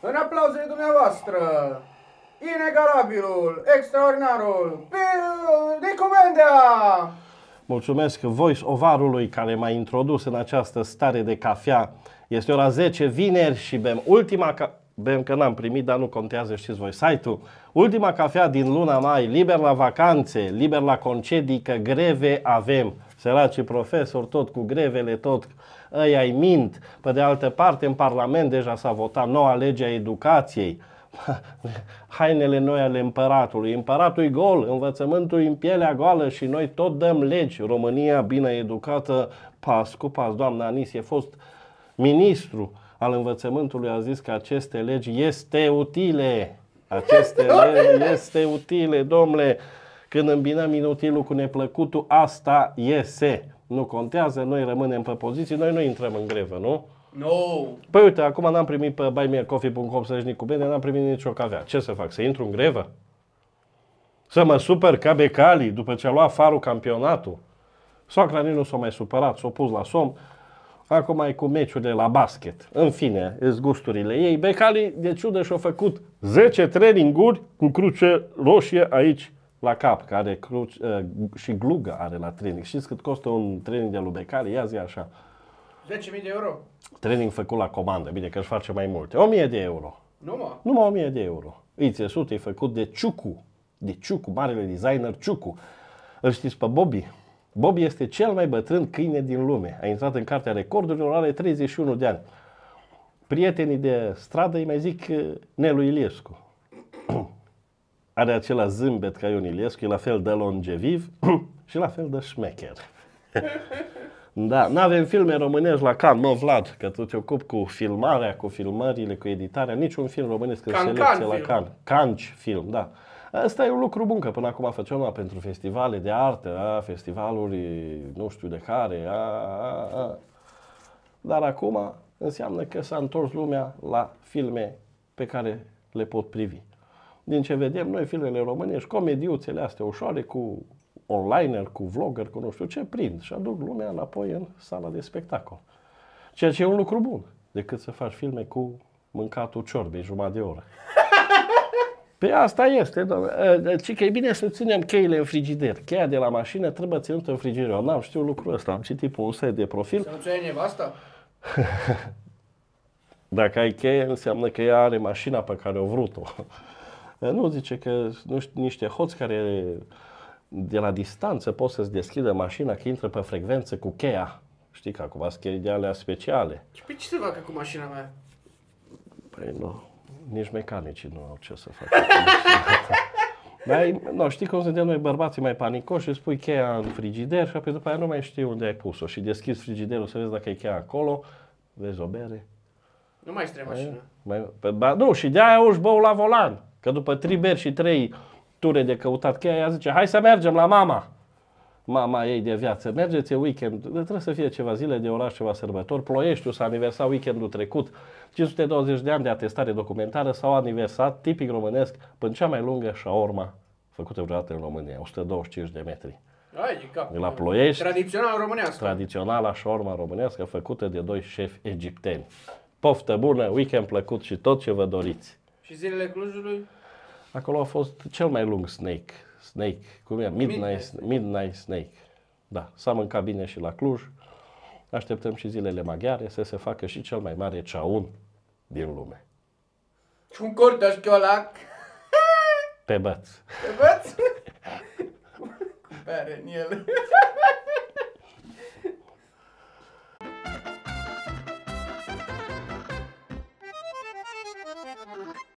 În aplauzele dumneavoastră, inegalabilul, extraordinarul, Nicumendea! Mulțumesc voice ovarului care m-a introdus în această stare de cafea. Este ora 10 vineri și bem ultima cafea. Bem că n-am primit, dar nu contează, știți voi site-ul. Ultima cafea din luna mai, liber la vacanțe, liber la concedii, că greve avem. Săracii profesori, tot cu grevele, tot ăia-i mint. Pe de altă parte, în Parlament deja s-a votat noua lege a educației. Hainele noi ale împăratului. Împăratul-i gol, învățământul-i în pielea goală și noi tot dăm legi. România bine educată, pas cu pas. Doamna Anisie, fost ministru al învățământului, a zis că aceste legi este utile. Aceste legi este utile, domnule. Când îmbinăm inutilul cu neplăcutul, asta iese. Nu contează, noi rămânem pe poziții, noi nu intrăm în grevă, nu? No. Păi uite, acum n-am primit pe buymeacoffee.com să nici cu bine, n-am primit nicio cafea. Ce să fac, să intru în grevă? Să mă super ca Becali după ce a luat farul campionatul? Soacra nu s-a mai supărat, s-a pus la somn. Acum e cu meciurile la basket. În fine, îs gusturile ei. Becali, de ciudă, și-a făcut 10 training-uri cu cruce roșie aici la cap, care și glugă are la training. Știți cât costă un training de lui Becali? Ia zi așa. 10.000 de euro. Training făcut la comandă. Bine că își face mai multe. 1.000 de euro. Numai 1.000 de euro. Îi țesut, e făcut de Ciucu. De Ciucu, marele designer Ciucu. Îl știți pe Bobby? Bobby este cel mai bătrân câine din lume. A intrat în cartea recordurilor, are 31 de ani. Prietenii de stradă îi mai zic Nelu Iliescu. Are acela zâmbet ca Ion Iliescu, e la fel de longeviv și la fel de șmecher. Da, n-avem filme românești la Cannes, mă, Vlad, că tu te ocupi cu filmarea, cu filmările, cu editarea. Niciun film românesc în selecție la Cannes. Cannes film, da. Asta e un lucru bun, că până acum făceam numai pentru festivale de artă, festivaluri nu știu de care, dar acum înseamnă că s-a întors lumea la filme pe care le pot privi. Din ce vedem noi, filmele românești, comediuțele astea ușoare cu onliner, cu vlogger, cu nu știu ce, prind și aduc lumea înapoi în sala de spectacol. Ceea ce e un lucru bun, decât să faci filme cu mâncatul ciorbei jumătate de oră. Pe asta este, doamne. Ci că e bine să ținem cheile în frigider. Cheia de la mașină trebuie ținută în frigider. Eu n-am știut lucrul ăsta, am citit pe un site de profil. Să nu ți-o iei nevasta? Dacă ai cheie, înseamnă că ea are mașina pe care o vrut-o. Nu, zice că nu știu, niște hoți care de la distanță pot să-ți deschidă mașina că intră pe frecvență cu cheia. Știi că acum sunt cheii de alea speciale. Și pe ce se facă cu mașina mea? Păi nu. Nici mecanicii nu au ce să facă. Dar no, știi cum suntem noi bărbații mai panicoși, îți pui cheia în frigider și apoi după aia nu mai știi unde ai pus-o. Și deschizi frigiderul să vezi dacă e cheia acolo, vezi o bere. Nu mai stai mașina. Nu, și de-aia uși bău la volan. Că după 3 beri și 3 ture de căutat cheia, ea zice, hai să mergem la mama. Mama ei de viață, mergeți în weekend, trebuie să fie ceva zile de oraș, ceva sărbători. Ploieștiul s-a aniversat weekendul trecut, 520 de ani de atestare documentară s-au aniversat, tipic românesc, până cea mai lungă șaorma făcută vreodată în România, 125 de metri. Ai, de la Ploiești, tradițional românească. Tradiționala șaorma românească făcută de 2 șefi egipteni. Poftă bună, weekend plăcut și tot ce vă doriți. Și zilele Clujului? Acolo a fost cel mai lung snake. Snake, cum e? Midnight Snake. Da, s-a mâncat bine și la Cluj. Așteptăm și zilele maghiare să se facă și cel mai mare ceaun din lume. Și un cordaș chiolac. Pe băț. Pe băț? Bere în el.